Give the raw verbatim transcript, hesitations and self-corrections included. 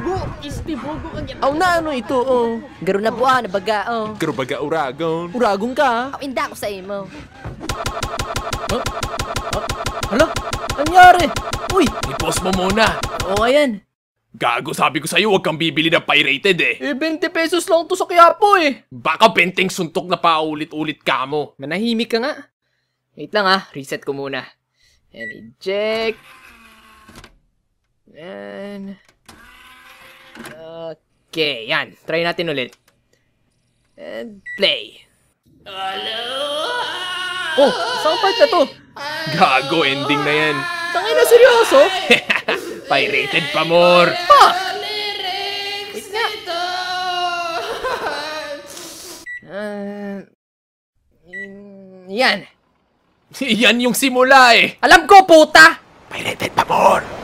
Bugo is the bugo kanya. Aw na ano ito oh. Garo na buwan baga oh. Garo baga uragon. Uragon ka. Aw inda ko sa imo. Huh? Hala? Anyari? Uy, i-post mo muna. Oo, ayan. Gago, sabi ko sa iyo, wag kang bibili ng pirated eh. Eh twenty pesos lang to sa Quiapo eh. Baka benteng suntok na pa ulit-ulit ka mo. Manahimik ka nga. Wait lang ah, reset ko muna. And eject. Yan. Okay, yan. Try natin ulit. And play. Aloha! Oh, isang part na to. Gago, ending na yan. Tangay na, seryoso? Pirated pa more. Fuck! Wait nga. Uh, yan. Yan yung simula eh. Alam ko, puta! Pirated pa more.